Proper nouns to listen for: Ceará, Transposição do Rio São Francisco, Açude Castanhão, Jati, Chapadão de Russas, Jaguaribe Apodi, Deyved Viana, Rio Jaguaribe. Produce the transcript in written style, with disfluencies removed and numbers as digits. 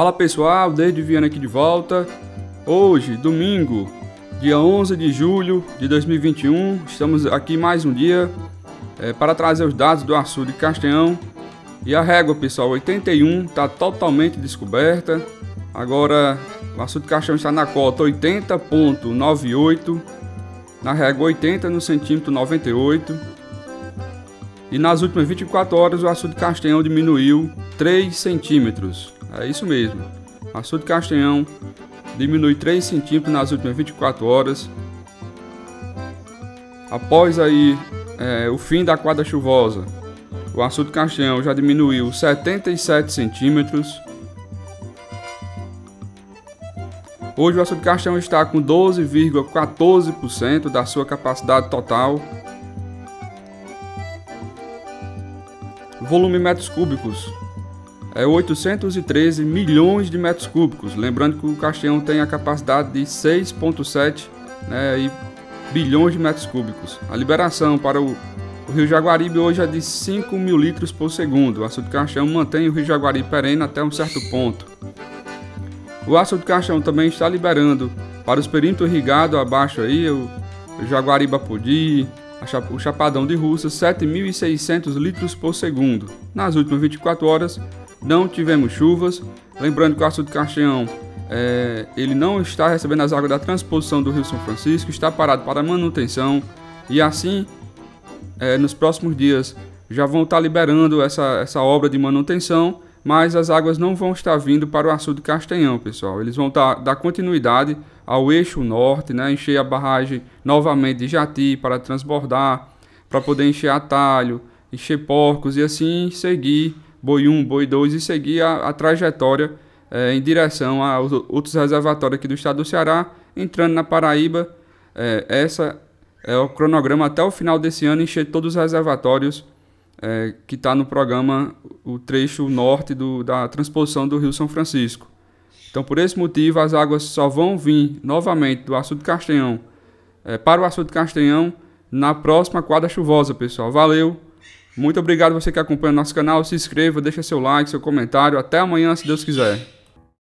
Fala pessoal, Deyved Viana aqui de volta. Hoje, domingo, dia 11 de julho de 2021, estamos aqui mais um dia para trazer os dados do Açude Castanhão. E a régua, pessoal, 81 está totalmente descoberta. Agora, o Açude Castanhão está na cota 80,98, na régua 80, no centímetro 98. E nas últimas 24 horas o Açude Castanhão diminuiu 3 centímetros. É isso mesmo, o Açude Castanhão diminui 3 centímetros nas últimas 24 horas. Após aí o fim da quadra chuvosa, o Açude Castanhão já diminuiu 77 centímetros. Hoje o Açude Castanhão está com 12,14% da sua capacidade total. O volume em metros cúbicos é 813 milhões de metros cúbicos. Lembrando que o Castanhão tem a capacidade de 6,7 bilhões de metros cúbicos. A liberação para o Rio Jaguaribe hoje é de 5 mil litros por segundo. O Açude Castanhão mantém o Rio Jaguaribe perene até um certo ponto. O Açude Castanhão também está liberando para os perímetros irrigados abaixo aí, o Jaguaribe Apodi, o Chapadão de Russas, 7.600 litros por segundo. Nas últimas 24 horas não tivemos chuvas. Lembrando que o Açude Castanhão ele não está recebendo as águas da transposição do Rio São Francisco, está parado para manutenção, e assim nos próximos dias já vão estar liberando essa obra de manutenção, mas as águas não vão estar vindo para o Açude Castanhão, pessoal. Eles vão dar continuidade ao eixo norte, né? Encher a barragem novamente de Jati para transbordar, para poder encher atalho, encher porcos, e assim seguir boi 1, boi 2 e seguir a trajetória em direção aos outros reservatórios aqui do estado do Ceará, entrando na Paraíba. Essa é o cronograma até o final desse ano, encher todos os reservatórios que está no programa, o trecho norte da transposição do Rio São Francisco. Então, por esse motivo, as águas só vão vir novamente do Açude Castanhão para o Açude Castanhão na próxima quadra chuvosa, pessoal. Valeu! Muito obrigado você que acompanha o nosso canal. Se inscreva, deixa seu like, seu comentário. Até amanhã, se Deus quiser.